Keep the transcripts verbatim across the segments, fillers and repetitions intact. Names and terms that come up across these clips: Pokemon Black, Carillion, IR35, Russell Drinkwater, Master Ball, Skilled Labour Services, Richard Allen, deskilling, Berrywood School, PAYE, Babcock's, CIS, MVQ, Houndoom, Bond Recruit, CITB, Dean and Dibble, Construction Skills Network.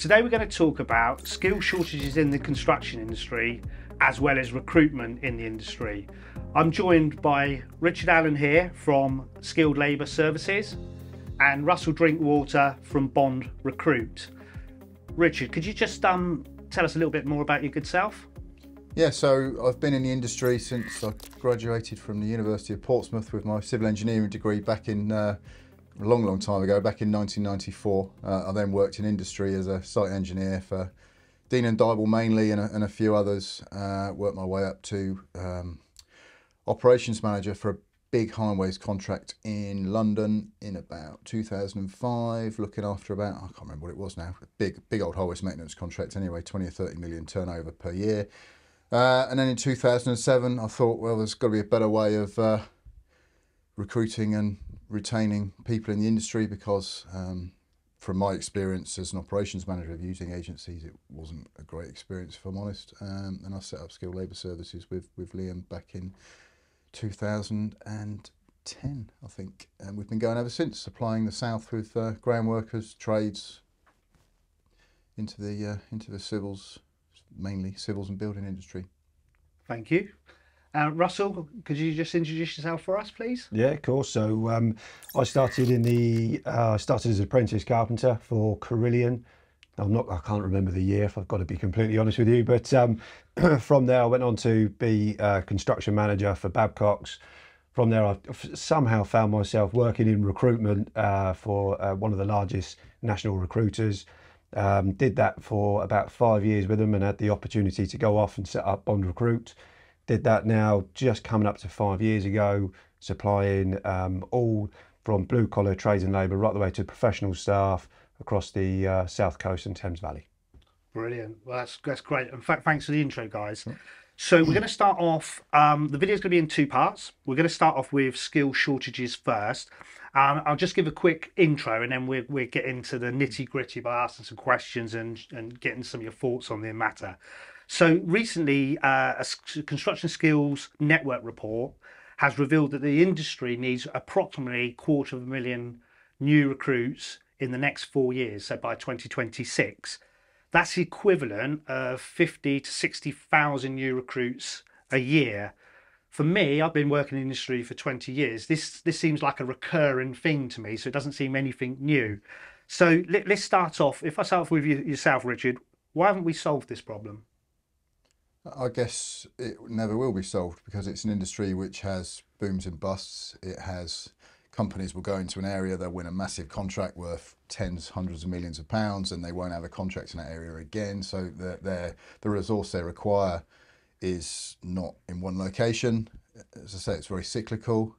today we're going to talk about skill shortages in the construction industry as well as recruitment in the industry. I'm joined by Richard Allen here from Skilled Labour Services and Russell Drinkwater from Bond Recruit. Richard, could you just um, tell us a little bit more about your good self? Yeah, so I've been in the industry since I graduated from the University of Portsmouth with my civil engineering degree back in uh, a long, long time ago, back in nineteen ninety-four. Uh, I then worked in industry as a site engineer for Dean and Dibble mainly, and a, and a few others. Uh, worked my way up to um, operations manager for a big highways contract in London in about two thousand five, looking after about, I can't remember what it was now, a big, big old highways maintenance contract anyway, twenty or thirty million turnover per year. Uh, and then in two thousand seven, I thought, well, there's got to be a better way of uh, recruiting and retaining people in the industry, because um, from my experience as an operations manager of using agencies, it wasn't a great experience, if I'm honest. Um, and I set up Skilled Labour Services with, with Liam back in two thousand ten, I think. And we've been going ever since, supplying the south with uh, ground workers, trades, into the, uh, into the civils, mainly civils and building industry. Thank you. Uh, Russell, could you just introduce yourself for us, please? Yeah, of course. So um, I started in the uh, I started as an apprentice carpenter for Carillion. I'm not I can't remember the year, if I've got to be completely honest with you. But um, from there, I went on to be uh, construction manager for Babcock's. From there, I somehow found myself working in recruitment uh, for uh, one of the largest national recruiters. Um, did that for about five years with them, and had the opportunity to go off and set up Bond Recruit. Did that now just coming up to five years ago, supplying um, all from blue collar trades and labour right the way to professional staff across the uh, South Coast and Thames Valley. Brilliant. Well, that's, that's great. In fact, thanks for the intro, guys. So we're going to start off, um, the video is going to be in two parts. We're going to start off with skill shortages first. Um, I'll just give a quick intro, and then we'll, we'll get into the nitty gritty by asking some questions and, and getting some of your thoughts on the matter. So recently, uh, a Construction Skills Network report has revealed that the industry needs approximately a quarter of a million new recruits in the next four years, so by twenty twenty-six. That's the equivalent of fifty to sixty thousand new recruits a year. For me, I've been working in the industry for twenty years. This, this seems like a recurring thing to me, so it doesn't seem anything new. So let, let's start off, if I start off with you, yourself, Richard, why haven't we solved this problem? I guess it never will be solved, because it's an industry which has booms and busts. It has companies will go into an area, they'll win a massive contract worth tens, hundreds of millions of pounds, and they won't have a contract in that area again. So the, the, the resource they require is not in one location. As I say, it's very cyclical.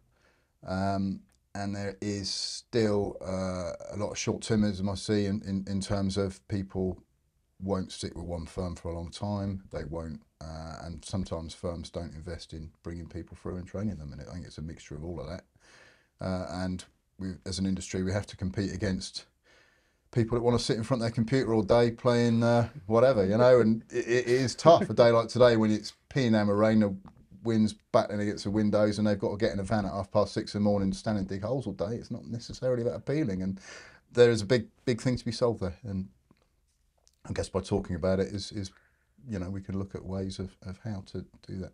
Um, and there is still uh, a lot of short-termism I see in, in, in terms of people won't stick with one firm for a long time. They won't, uh, and sometimes firms don't invest in bringing people through and training them. And I think it's a mixture of all of that. Uh, and we, as an industry, we have to compete against people that want to sit in front of their computer all day playing uh, whatever, you know. And it, it is tough a day like today when it's peeing hammer rain, the wind's battling against the windows, and they've got to get in a van at half past six in the morning, stand and dig holes all day. It's not necessarily that appealing, and there is a big, big thing to be solved there. And I guess by talking about it is, is you know, we can look at ways of, of how to do that.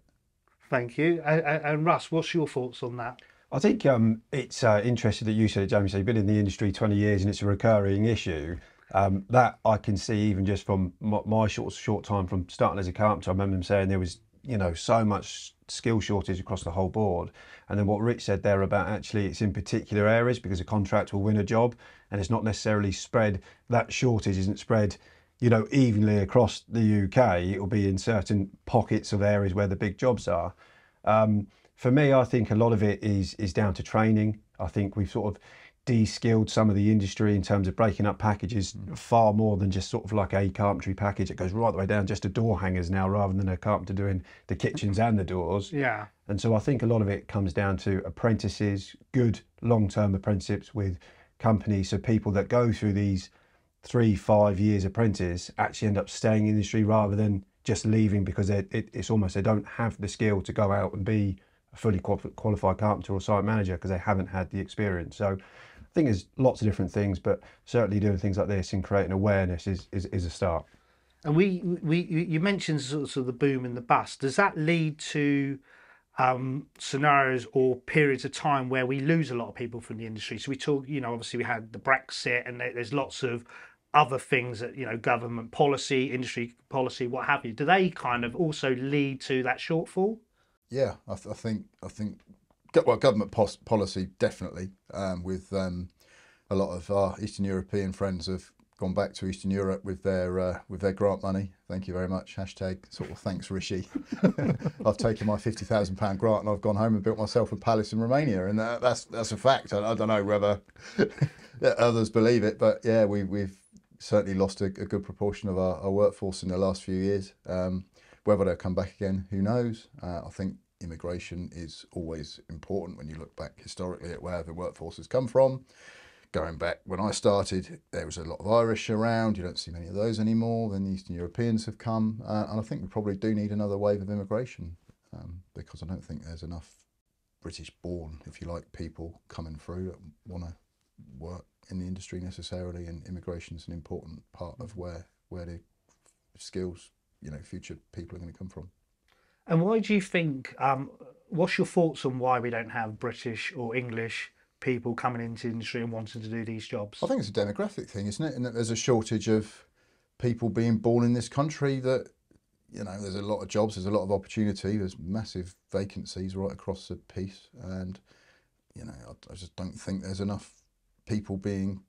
Thank you. And, and Russ, what's your thoughts on that? I think um, it's uh, interesting that you said it, James. So you've been in the industry twenty years and it's a recurring issue. Um, that I can see even just from my, my short short time from starting as a carpenter. I remember them saying there was, you know, so much skill shortage across the whole board. And then what Rich said there about actually it's in particular areas, because a contract will win a job and it's not necessarily spread, that shortage isn't spread, you know, evenly across the U K. It will be in certain pockets of areas where the big jobs are. Um, for me, I think a lot of it is is down to training. I think we've sort of de-skilled some of the industry in terms of breaking up packages far more than just sort of like a carpentry package. It goes right the way down just to door hangers now, rather than a carpenter doing the kitchens and the doors. Yeah. And so I think a lot of it comes down to apprentices, good long-term apprenticeships with companies. So people that go through these three, five years apprentice actually end up staying in the industry rather than just leaving, because it, it's almost they don't have the skill to go out and be a fully qualified carpenter or site manager because they haven't had the experience. So I I think there's lots of different things, but certainly doing things like this and creating awareness is is, is a start. And we we you mentioned sort of the boom and the bust. Does that lead to um, scenarios or periods of time where we lose a lot of people from the industry? So we talk, you know, obviously we had the Brexit, and there's lots of other things that, you know, government policy, industry policy, what have you. Do they kind of also lead to that shortfall? Yeah, I, th I think I think. Well, government policy, definitely, um, with um, a lot of our Eastern European friends have gone back to Eastern Europe with their uh, with their grant money. Thank you very much. Hashtag sort of thanks, Rishi. I've taken my fifty thousand pound grant and I've gone home and built myself a palace in Romania. And that, that's that's a fact. I, I don't know whether others believe it, but yeah, we, we've certainly lost a, a good proportion of our, our workforce in the last few years. Um, whether they'll come back again, who knows? Uh, I think immigration is always important when you look back historically at where the workforce has come from. Going back when I started, there was a lot of Irish around. You don't see many of those anymore. Then the Eastern Europeans have come. Uh, and I think we probably do need another wave of immigration, um, because I don't think there's enough British-born, if you like, people coming through that want to work in the industry necessarily. And immigration is an important part of where, where the skills, you know, future people are going to come from. And why do you think, um, what's your thoughts on why we don't have British or English people coming into the industry and wanting to do these jobs? I think it's a demographic thing, isn't it? And that there's a shortage of people being born in this country that, you know, there's a lot of jobs, there's a lot of opportunity, there's massive vacancies right across the piece. And, you know, I, I just don't think there's enough people being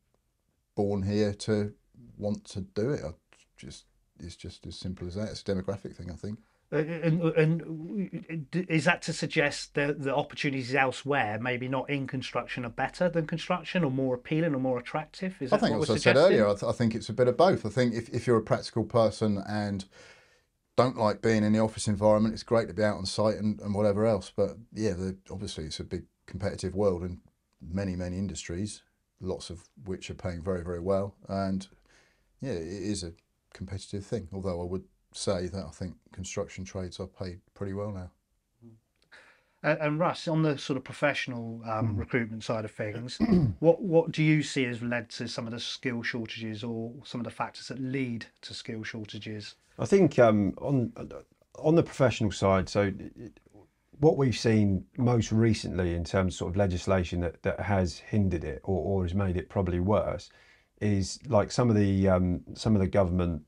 born here to want to do it. I just, it's just as simple as that. It's a demographic thing, I think. And, and is that to suggest that the opportunities elsewhere, maybe not in construction, are better than construction, or more appealing or more attractive? Is that I think, what as we're I suggesting? said earlier, I, th I think it's a bit of both. I think if, if you're a practical person and don't like being in the office environment, it's great to be out on site and, and whatever else. But yeah, the, obviously it's a big competitive world in many, many industries, lots of which are paying very, very well. And yeah, it is a competitive thing, although I would say that I think construction trades are paid pretty well now. And, and Russ, on the sort of professional um, mm. recruitment side of things, what what do you see has led to some of the skill shortages, or some of the factors that lead to skill shortages? I think um, on on the professional side, so what we've seen most recently in terms of sort of legislation that that has hindered it, or, or has made it probably worse, is like some of the um, some of the government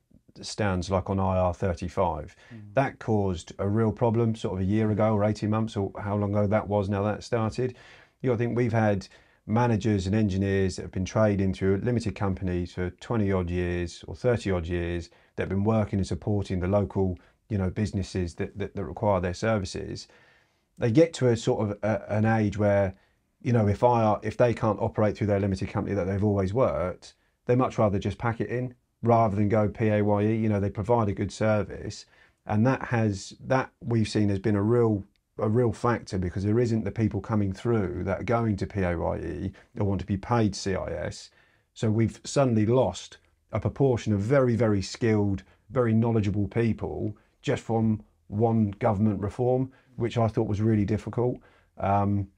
stands like on I R thirty-five. Mm. That caused a real problem sort of a year ago or eighteen months, or how long ago that was now that started. You know, I think we've had managers and engineers that have been trading through limited companies for twenty odd years or thirty odd years that have been working and supporting the local, you know, businesses that, that, that require their services. They get to a sort of a, an age where, you know, if, I R, if they can't operate through their limited company that they've always worked, they much rather just pack it in, rather than go P A Y E. You know, they provide a good service, and that has that we've seen has been a real a real factor, because there isn't the people coming through that are going to P A Y E that want to be paid C I S. So we've suddenly lost a proportion of very, very skilled, very knowledgeable people just from one government reform, which I thought was really difficult. Um,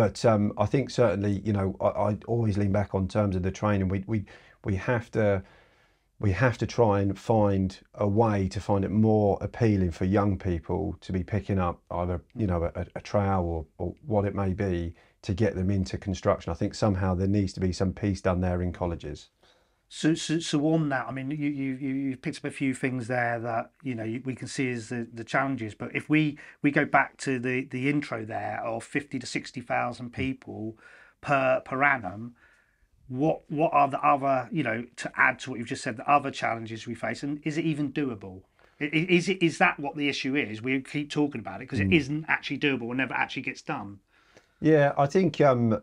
but um, I think certainly, you know, I, I always lean back on terms of the training. We we. We have to, we have to try and find a way to find it more appealing for young people to be picking up either, you know, a, a trowel or, or what it may be, to get them into construction. I think somehow there needs to be some piece done there in colleges. So, so, so on that, I mean, you you you picked up a few things there that, you know, we can see as the, the challenges. But if we we go back to the the intro there of fifty to sixty thousand people per per annum. What what are the other, you know, to add to what you've just said, the other challenges we face, and is it even doable? Is it is that what the issue is? We keep talking about it because mm. it isn't actually doable, and never actually gets done. Yeah, I think um,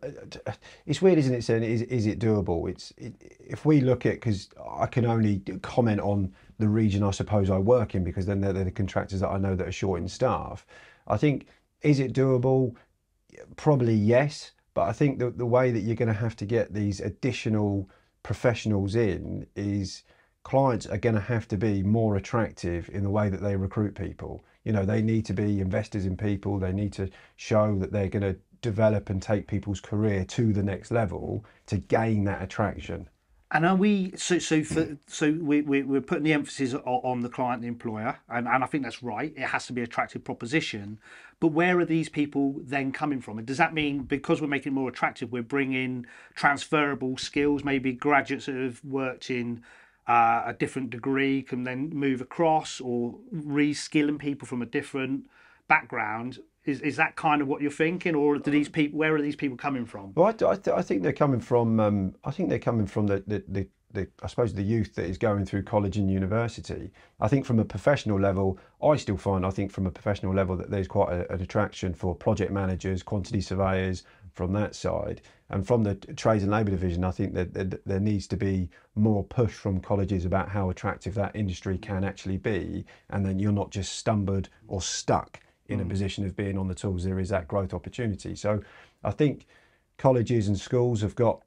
it's weird, isn't it? Saying is is it doable? It's it, if we look at, because I can only comment on the region I suppose I work in, because then they're, they're the contractors that I know that are short in staff. I think, is it doable? Probably yes. But I think that the way that you're going to have to get these additional professionals in is clients are going to have to be more attractive in the way that they recruit people. You know, they need to be investors in people. They need to show that they're going to develop and take people's career to the next level to gain that attraction. And are we so so for, so we, we we're putting the emphasis on the client, and the employer, and, and I think that's right. It has to be an attractive proposition. But where are these people then coming from? And does that mean because we're making it more attractive, we're bringing transferable skills? Maybe graduates that have worked in uh, a different degree can then move across, or reskilling people from a different background. Is is that kind of what you're thinking, or do these people? Where are these people coming from? Well, I, I, th I think they're coming from. Um, I think they're coming from the the, the the I suppose the youth that is going through college and university. I think from a professional level, I still find I think from a professional level that there's quite a, an attraction for project managers, quantity surveyors from that side, and from the trades and labour division. I think that, that there needs to be more push from colleges about how attractive that industry can actually be, and then you're not just stumbled or stuck in a position of being on the tools. There is that growth opportunity. So I think colleges and schools have got,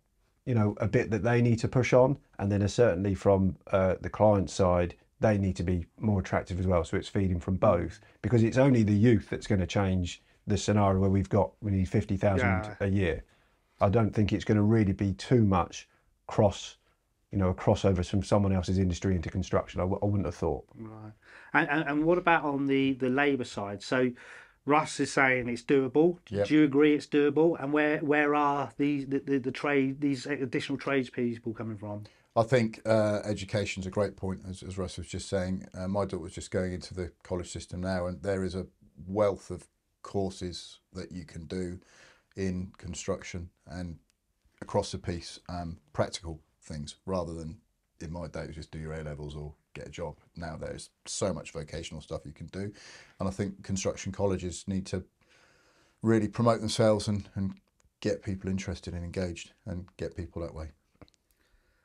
you know, a bit that they need to push on, and then certainly from uh, the client side, they need to be more attractive as well. So it's feeding from both, because it's only the youth that's going to change the scenario where we've got, we need fifty thousand yeah. a year. I don't think it's going to really be too much cross, you know, a crossover from someone else's industry into construction. I, w I wouldn't have thought. Right. And, and, and what about on the, the labour side? So Russ is saying it's doable. Yep. Do you agree it's doable? And where where are these the, the, the trade these additional trades people coming from? I think uh, education's a great point, as, as Russ was just saying. Uh, my daughter was just going into the college system now, and there is a wealth of courses that you can do in construction and across the piece, um, practical things, rather than in my day just do your A levels or get a job. Now there's so much vocational stuff you can do, and I think construction colleges need to really promote themselves and, and get people interested and engaged and get people that way.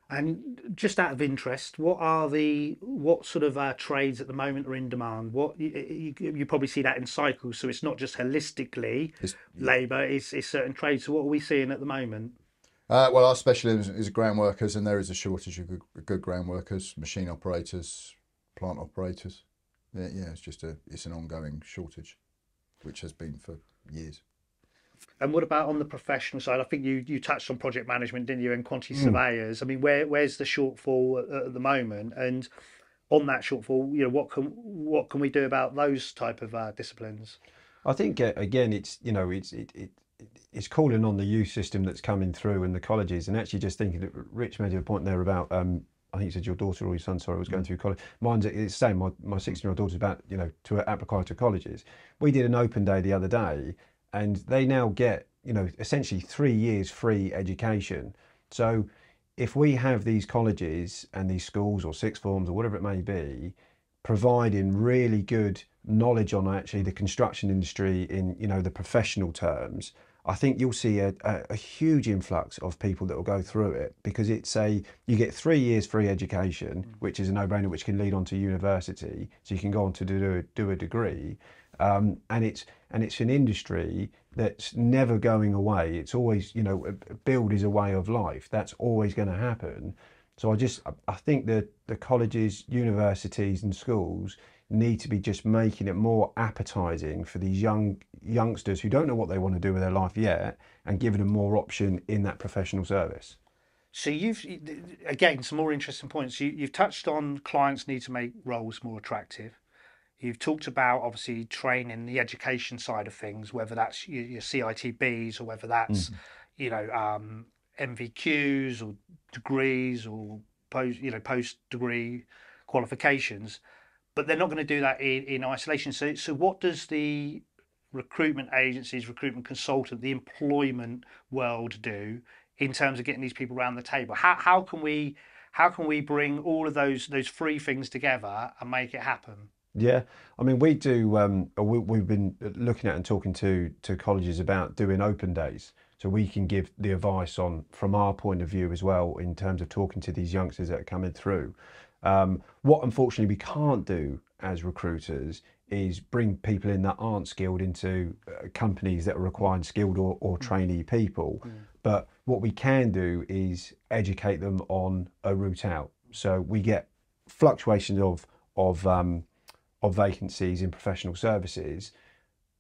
And just out of interest, what are the what sort of uh, trades at the moment are in demand? What you, you, you probably see that in cycles, so it's not just holistically it's, labour, it's, it's certain trades. So what are we seeing at the moment? Uh, well, our specialism is ground workers, and there is a shortage of good, good ground workers, machine operators, plant operators. Yeah, yeah, it's just a it's an ongoing shortage, which has been for years. And what about on the professional side? I think you you touched on project management, didn't you, and quantity mm. surveyors. I mean, where where's the shortfall at, at the moment? And on that shortfall, you know, what can what can we do about those type of uh, disciplines? I think uh, again, it's you know, it's it. it it's calling on the youth system that's coming through and the colleges, and actually just thinking that Rich made a point there about, um, I think you said your daughter or your son, sorry, was going mm. through college. Mine's it's the same, my, my sixteen year old daughter's about, you know, to apply to colleges. We did an open day the other day, and they now get, you know, essentially three years free education. So if we have these colleges and these schools or sixth forms or whatever it may be, providing really good knowledge on actually the construction industry in, you know, the professional terms, I think you'll see a, a, a huge influx of people that will go through it, because it's a, you get three years free education, which is a no-brainer, which can lead on to university, so you can go on to do, do a degree. Um, and it's and it's an industry that's never going away. It's always, you know, build is a way of life. That's always going to happen. So I just, I think that the colleges, universities and schools need to be just making it more appetizing for these young youngsters who don't know what they want to do with their life yet, and giving them more option in that professional service. So you've, again, some more interesting points. You, you've touched on clients need to make roles more attractive. You've talked about obviously training the education side of things, whether that's your, your C I T Bs or whether that's, mm-hmm. you know, um, M V Qs or degrees or post, you know, post degree qualifications. But they're not going to do that in, in isolation. So, so what does the recruitment agencies, recruitment consultant, the employment world do in terms of getting these people around the table? How how can we how can we bring all of those those three things together and make it happen? Yeah, I mean, we do. Um, we, we've been looking at and talking to to colleges about doing open days, so we can give the advice on from our point of view as well in terms of talking to these youngsters that are coming through. Um, what unfortunately we can't do as recruiters is bring people in that aren't skilled into uh, companies that are requiring skilled or, or trainee people. Mm. But what we can do is educate them on a route out. So we get fluctuations of, of, um, of vacancies in professional services.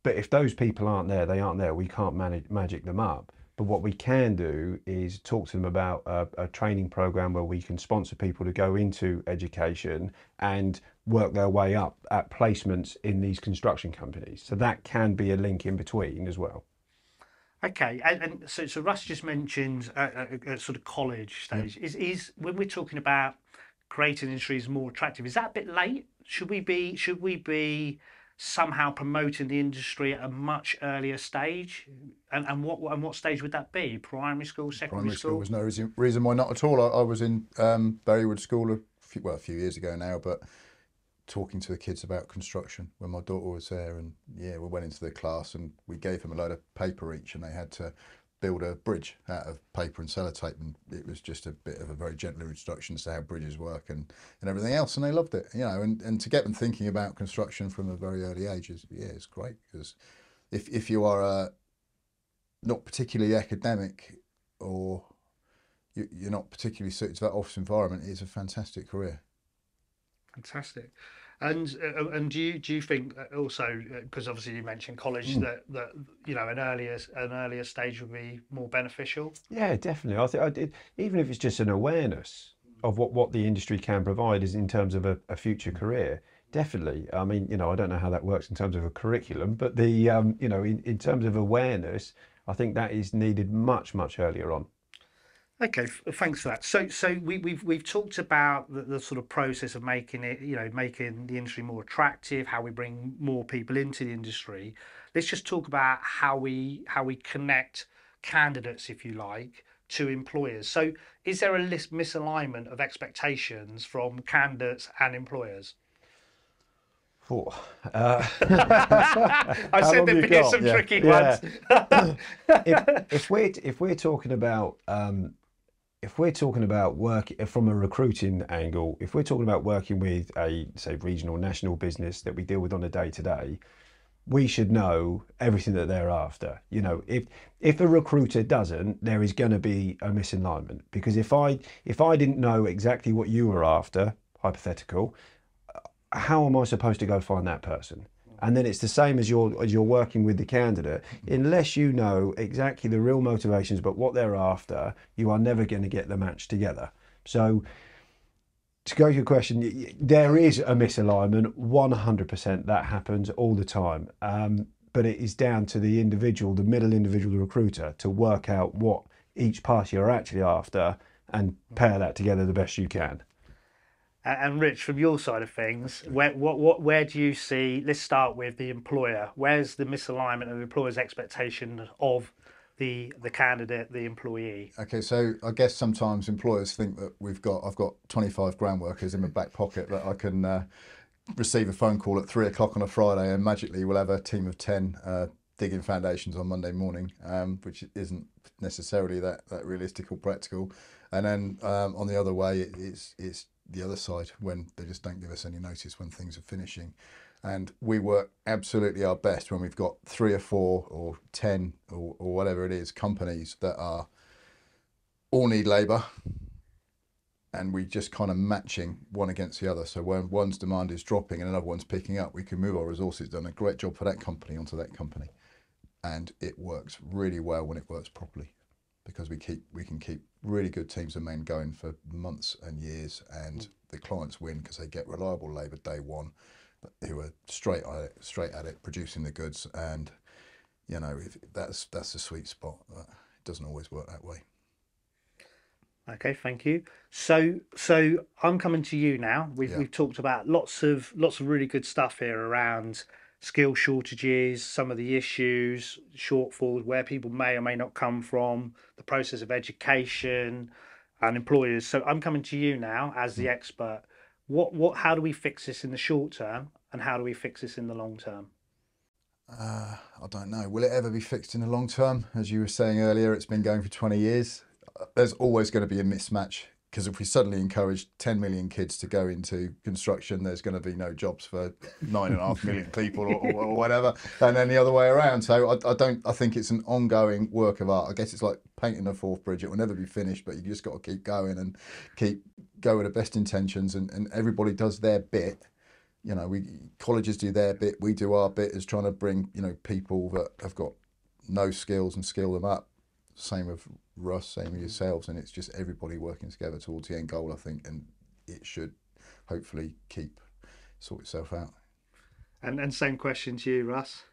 But if those people aren't there, they aren't there. We can't manage, magic them up. But what we can do is talk to them about a, a training program where we can sponsor people to go into education and work their way up at placements in these construction companies. So that can be a link in between as well. Okay, and, and so, so Russ just mentioned a, a, a sort of college stage. Yeah. Is, is when we're talking about creating industries more attractive, is that a bit late? Should we be? Should we be? somehow promoting the industry at a much earlier stage, and and what and what stage would that be? Primary school, secondary Primary school? Primary school was no reason, reason why not at all. I, I was in um, Berrywood School a few, well a few years ago now, but talking to the kids about construction when my daughter was there, and yeah, we went into the class and we gave them a load of paper each, and they had to build a bridge out of paper and sellotape, and it was just a bit of a very gentle introduction to how bridges work and, and everything else, and they loved it, you know, and, and to get them thinking about construction from a very early age is, yeah, it's great, because if, if you are uh, not particularly academic or you, you're not particularly suited to that office environment, it's a fantastic career. Fantastic. And uh, and do you do you think also, because uh, obviously you mentioned college, mm. that that you know an earlier an earlier stage would be more beneficial? Yeah, definitely. I think I did, even if it's just an awareness of what what the industry can provide is in terms of a, a future career. Definitely. I mean, you know, I don't know how that works in terms of a curriculum, but the um, you know, in, in terms of awareness, I think that is needed much much earlier on. Okay, thanks for that. So, so we, we've we've talked about the, the sort of process of making it, you know, making the industry more attractive, how we bring more people into the industry. Let's just talk about how we how we connect candidates, if you like, to employers. So, is there a list misalignment of expectations from candidates and employers? Oh, uh, I said there'd be some yeah. tricky yeah. ones. if, if we're if we're talking about um, If we're talking about work from a recruiting angle, if we're talking about working with a, say, regional, national business that we deal with on a day-to-day, we should know everything that they're after. You know, if if a recruiter doesn't, there is going to be a misalignment, because if I if I didn't know exactly what you were after, hypothetical, how am I supposed to go find that person? And then it's the same as you're as you're working with the candidate. Unless you know exactly the real motivations, but what they're after, you are never going to get the match together. So, to go to your question, there is a misalignment, one hundred percent. That happens all the time. Um, but it is down to the individual, the middle individual, the recruiter, to work out what each party are actually after and pair that together the best you can. And Rich, from your side of things, where what what where do you see? Let's start with the employer. Where's the misalignment of the employer's expectation of the the candidate, the employee? Okay, so I guess sometimes employers think that we've got I've got twenty-five ground workers in my back pocket that I can uh, receive a phone call at three o'clock on a Friday, and magically we'll have a team of ten uh, digging foundations on Monday morning, um, which isn't necessarily that that realistic or practical. And then um, on the other way, it, it's it's the other side, when they just don't give us any notice when things are finishing, and we work absolutely our best when we've got three or four or ten or, or whatever it is companies that are all need labour, and we just kind of matching one against the other. So when one's demand is dropping and another one's picking up, we can move our resources, done a great job for that company onto that company, and it works really well when it works properly, because we keep we can keep really good teams of men going for months and years, and the clients win because they get reliable labour day one, who are straight at it, straight at it, producing the goods, and you know if that's that's the sweet spot. It doesn't always work that way. Okay, thank you. So so I'm coming to you now. We've yeah. we've talked about lots of lots of really good stuff here around skill shortages, some of the issues, shortfalls, where people may or may not come from, the process of education and employers. So I'm coming to you now as the expert. What, what, how do we fix this in the short term, and how do we fix this in the long term? Uh, I don't know. Will it ever be fixed in the long term? As you were saying earlier, it's been going for twenty years. There's always going to be a mismatch, because if we suddenly encourage ten million kids to go into construction, there's going to be no jobs for nine and a half million people or, or whatever, and then the other way around. So I, I don't, I think it's an ongoing work of art. I guess it's like painting a fourth bridge. It will never be finished, but you just got to keep going and keep go with the best intentions, and, and everybody does their bit. you know, we colleges do their bit, we do our bit, is trying to bring, you know, people that have got no skills and skill them up. Same with Russ, same with yourselves, and it's just everybody working together towards the end goal, I think, and it should hopefully keep sort itself out. And and same question to you, Russ.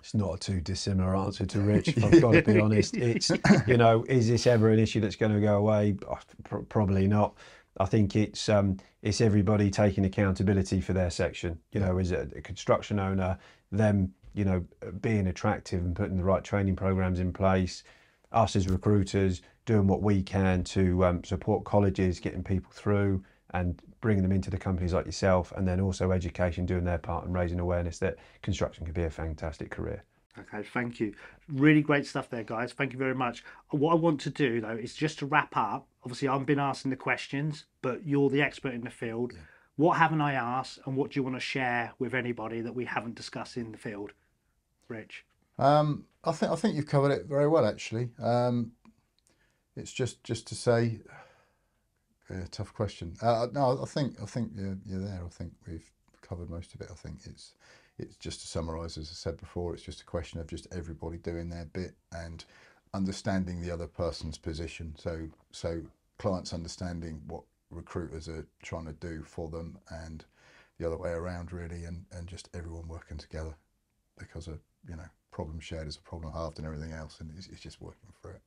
It's not a too dissimilar answer to Rich, if I've got to be honest. It's, you know, is this ever an issue that's going to go away? P- probably not. I think it's um, it's everybody taking accountability for their section. You know, as a, a construction owner, them, you know, being attractive and putting the right training programs in place, us as recruiters doing what we can to um, support colleges, getting people through and bringing them into the companies like yourself, and then also education doing their part and raising awareness that construction can be a fantastic career. Okay, thank you. Really great stuff there, guys. Thank you very much. What I want to do, though, is just to wrap up. Obviously, I've been asking the questions, but you're the expert in the field. Yeah. What haven't I asked, and what do you want to share with anybody that we haven't discussed in the field? Rich? Um, I think I think you've covered it very well, actually. Um, it's just, just to say... Yeah, tough question. Uh, no, I think I think you're, you're there. I think we've covered most of it. I think it's it's just to summarise, as I said before, it's just a question of just everybody doing their bit and understanding the other person's position. So so clients understanding what recruiters are trying to do for them, and the other way around, really, and and just everyone working together, because a you know problem shared is a problem halved and everything else, and it's, it's just working through it.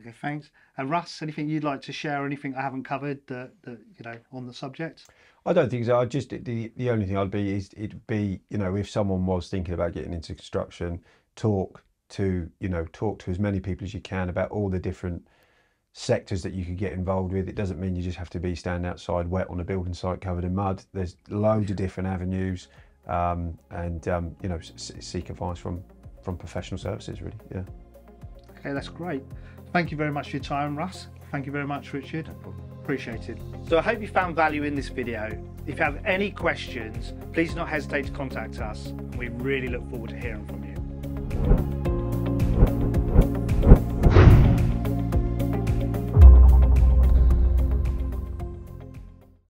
Okay, thanks. And Russ, anything you'd like to share? Anything I haven't covered that, that you know on the subject? I don't think so. I just the the only thing I'd be is it'd be you know if someone was thinking about getting into construction, talk to you know talk to as many people as you can about all the different sectors that you could get involved with. It doesn't mean you just have to be standing outside wet on a building site covered in mud. There's loads of different avenues, um, and um, you know seek advice from from professional services, really. Yeah. Okay, that's great. Thank you very much for your time, Russ. Thank you very much, Richard. Appreciate it. So I hope you found value in this video. If you have any questions, please do not hesitate to contact us. We really look forward to hearing from you.